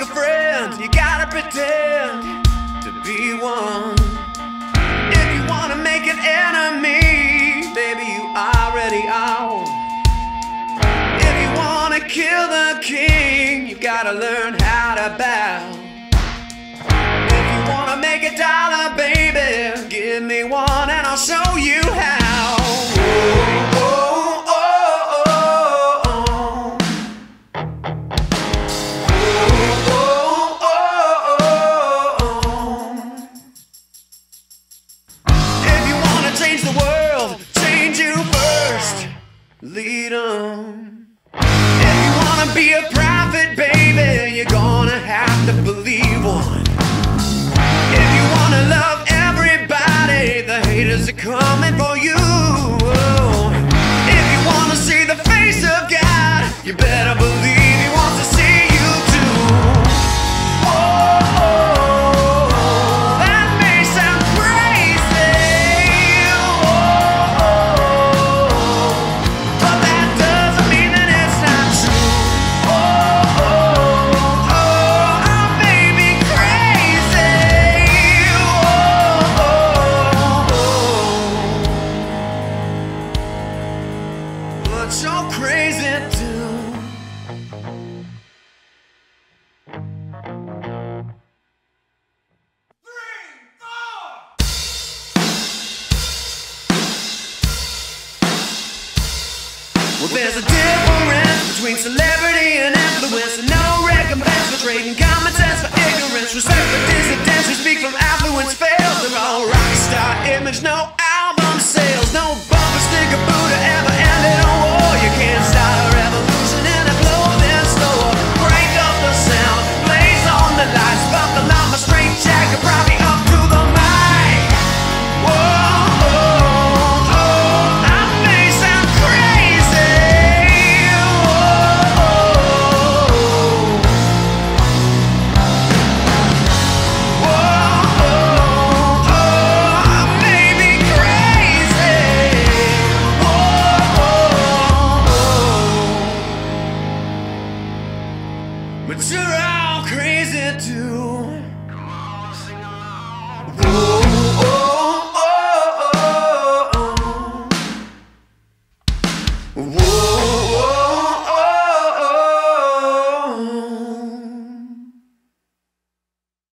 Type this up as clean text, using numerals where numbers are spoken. make a friend, you gotta pretend to be one. If you wanna make an enemy, baby, you already are one. If you wanna kill the king, you gotta learn how to bow. If you wanna make a dollar, baby, give me one and I'll show you how. Change the world, change you first, lead 'em. If you wanna be a prophet, baby, you're gonna have to believe one. If you wanna love everybody, the haters are coming for you. If you wanna see the face of God, you better believe He wants to see you too. Oh, so crazy too. Well, there's a difference between celebrity and influence, and no recompense for trading common sense for ignorance. Respect for dissidents who speak from affluence fails. They're all rock star image, no album sales, no bumper sticker Buddha ever ended on. Can't stop a revolution in a clothing store. Break up the sound, blaze on the lights, buckle on my straight jacket, probably up to the mic. Whoa, oh, oh, I may sound crazy. Whoa, oh, oh, oh, oh, I may be crazy. But you're all crazy too. Come on, sing along.